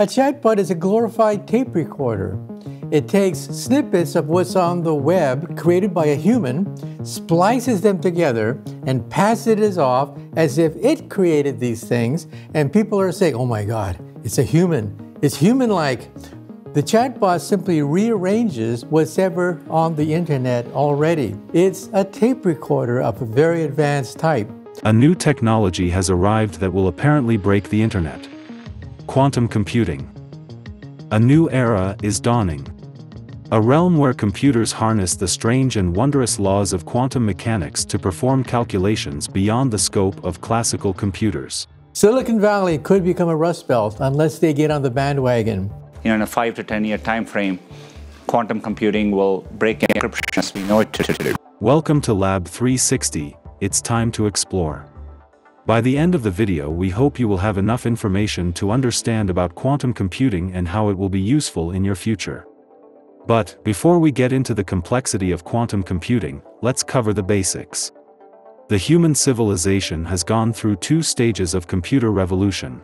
A chatbot is a glorified tape recorder. It takes snippets of what's on the web created by a human, splices them together, and passes it off as if it created these things, and people are saying, oh my God, it's a human. It's human-like. The chatbot simply rearranges what's ever on the internet already. It's a tape recorder of a very advanced type. A new technology has arrived that will apparently break the internet. Quantum computing. A new era is dawning. A realm where computers harness the strange and wondrous laws of quantum mechanics to perform calculations beyond the scope of classical computers. Silicon Valley could become a rust belt unless they get on the bandwagon. You know, in a 5 to 10 year time frame, quantum computing will break encryption as we know it today. Welcome to Lab 360. It's time to explore. By the end of the video, we hope you will have enough information to understand about quantum computing and how it will be useful in your future. But before we get into the complexity of quantum computing, let's cover the basics. The human civilization has gone through two stages of computer revolution.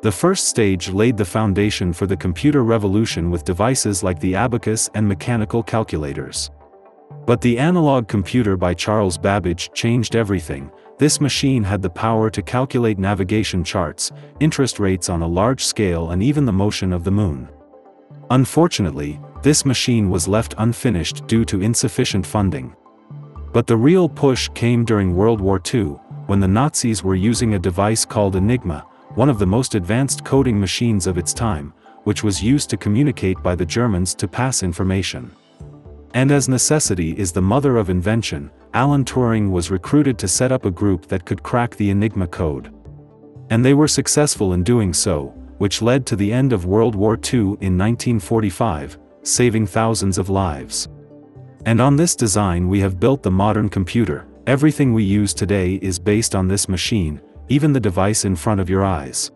The first stage laid the foundation for the computer revolution with devices like the abacus and mechanical calculators. But the analog computer by Charles Babbage changed everything. This machine had the power to calculate navigation charts, interest rates on a large scale, and even the motion of the moon. Unfortunately, this machine was left unfinished due to insufficient funding. But the real push came during World War II, when the Nazis were using a device called Enigma, one of the most advanced coding machines of its time, which was used to communicate by the Germans to pass information. And as necessity is the mother of invention, Alan Turing was recruited to set up a group that could crack the Enigma code. And they were successful in doing so, which led to the end of World War II in 1945, saving thousands of lives. And on this design we have built the modern computer. Everything we use today is based on this machine, even the device in front of your eyes.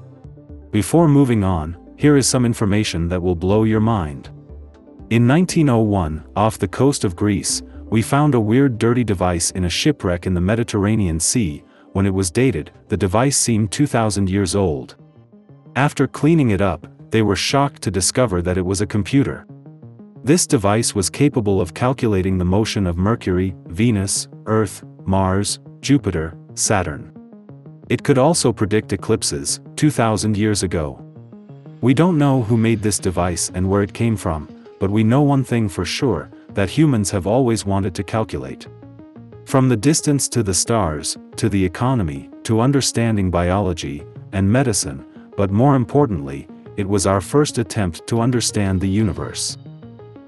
Before moving on, here is some information that will blow your mind. In 1901, off the coast of Greece, we found a weird dirty device in a shipwreck in the Mediterranean Sea. When it was dated, the device seemed 2,000 years old. After cleaning it up, they were shocked to discover that it was a computer. This device was capable of calculating the motion of Mercury, Venus, Earth, Mars, Jupiter, Saturn. It could also predict eclipses, 2,000 years ago. We don't know who made this device and where it came from, but we know one thing for sure, that humans have always wanted to calculate. From the distance to the stars, to the economy, to understanding biology and medicine, but more importantly, it was our first attempt to understand the universe.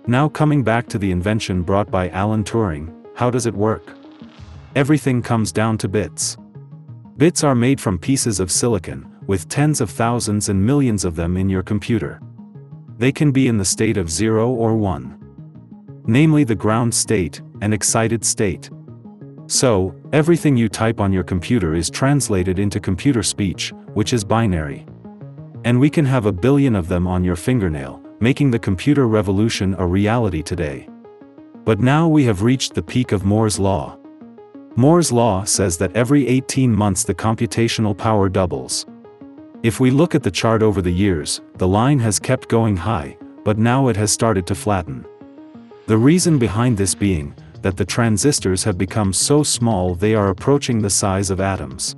Now coming back to the invention brought by Alan Turing, how does it work? Everything comes down to bits. Bits are made from pieces of silicon, with tens of thousands and millions of them in your computer. They can be in the state of 0 or 1. Namely the ground state, an excited state. So, everything you type on your computer is translated into computer speech, which is binary. And we can have a billion of them on your fingernail, making the computer revolution a reality today. But now we have reached the peak of Moore's law. Moore's law says that every 18 months the computational power doubles. If we look at the chart over the years, the line has kept going high, but now it has started to flatten. The reason behind this being, that the transistors have become so small they are approaching the size of atoms.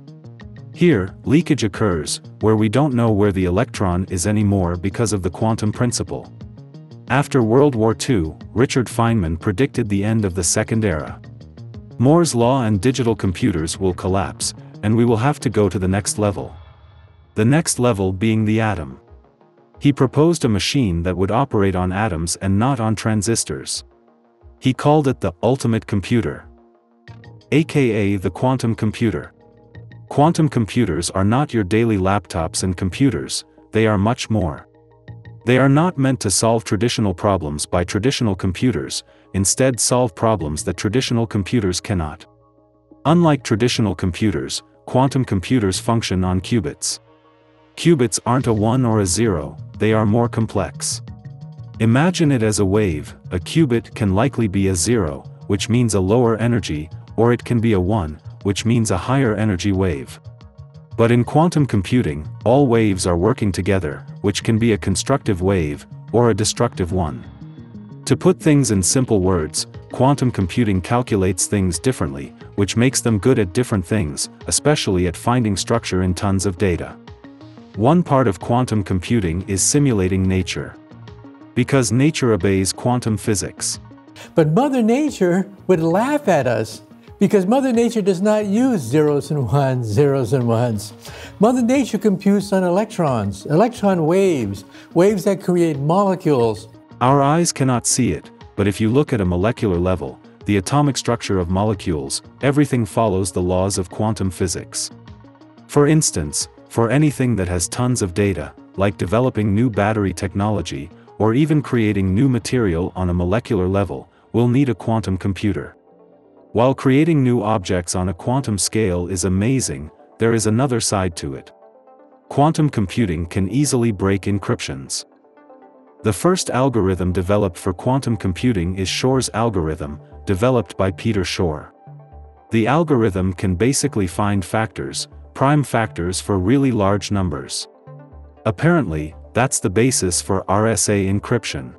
Here, leakage occurs, where we don't know where the electron is anymore because of the quantum principle. After World War II, Richard Feynman predicted the end of the second era. Moore's law and digital computers will collapse, and we will have to go to the next level. The next level being the atom. He proposed a machine that would operate on atoms and not on transistors. He called it the ultimate computer, aka the quantum computer. Quantum computers are not your daily laptops and computers, they are much more. They are not meant to solve traditional problems by traditional computers, instead solve problems that traditional computers cannot. Unlike traditional computers, quantum computers function on qubits. Qubits aren't a 1 or a 0, they are more complex. Imagine it as a wave. A qubit can likely be a 0, which means a lower energy, or it can be a 1, which means a higher energy wave. But in quantum computing, all waves are working together, which can be a constructive wave, or a destructive one. To put things in simple words, quantum computing calculates things differently, which makes them good at different things, especially at finding structure in tons of data. One part of quantum computing is simulating nature, because nature obeys quantum physics. But Mother Nature would laugh at us, because Mother Nature does not use zeros and ones, Mother Nature computes on electrons, electron waves, waves that create molecules. Our eyes cannot see it, but if you look at a molecular level, the atomic structure of molecules, everything follows the laws of quantum physics. For instance, for anything that has tons of data, like developing new battery technology, or even creating new material on a molecular level, we'll need a quantum computer. While creating new objects on a quantum scale is amazing, there is another side to it. Quantum computing can easily break encryptions. The first algorithm developed for quantum computing is Shor's algorithm, developed by Peter Shor. The algorithm can basically find factors, prime factors for really large numbers. Apparently, that's the basis for RSA encryption.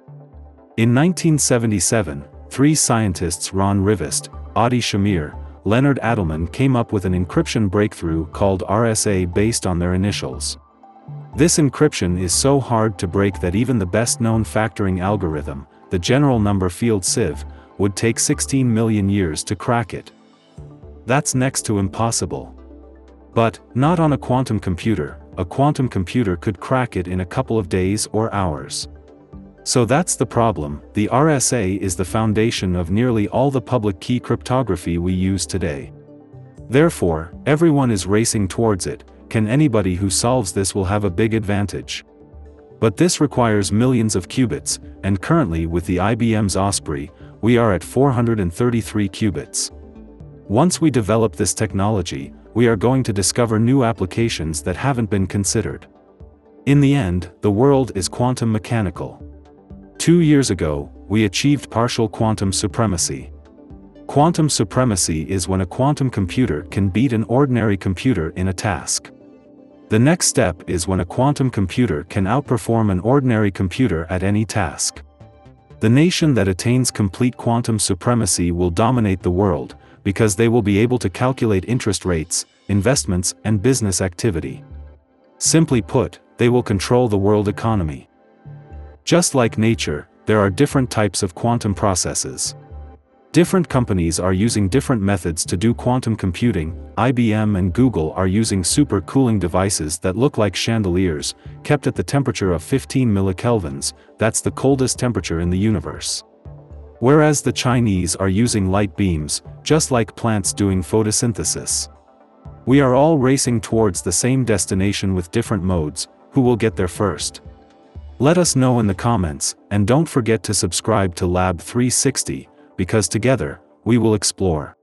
In 1977, three scientists, Ron Rivest, Adi Shamir, Leonard Adelman, came up with an encryption breakthrough called RSA based on their initials. This encryption is so hard to break that even the best-known factoring algorithm, the general number field sieve, would take 16 million years to crack it. That's next to impossible. But, not on a quantum computer. A quantum computer could crack it in a couple of days or hours. So that's the problem. The RSA is the foundation of nearly all the public key cryptography we use today. Therefore, everyone is racing towards it. Can anybody who solves this will have a big advantage. But this requires millions of qubits, and currently with the IBM's Osprey, we are at 433 qubits. Once we develop this technology, we are going to discover new applications that haven't been considered. In the end, the world is quantum mechanical. 2 years ago, we achieved partial quantum supremacy. Quantum supremacy is when a quantum computer can beat an ordinary computer in a task. The next step is when a quantum computer can outperform an ordinary computer at any task. The nation that attains complete quantum supremacy will dominate the world, because they will be able to calculate interest rates, investments, and business activity. Simply put, they will control the world economy. Just like nature, there are different types of quantum processes. Different companies are using different methods to do quantum computing. IBM and Google are using supercooling devices that look like chandeliers, kept at the temperature of 15 millikelvins, that's the coldest temperature in the universe. Whereas the Chinese are using light beams, just like plants doing photosynthesis. We are all racing towards the same destination with different modes. Who will get there first? Let us know in the comments, and don't forget to subscribe to Lab 360, because together, we will explore.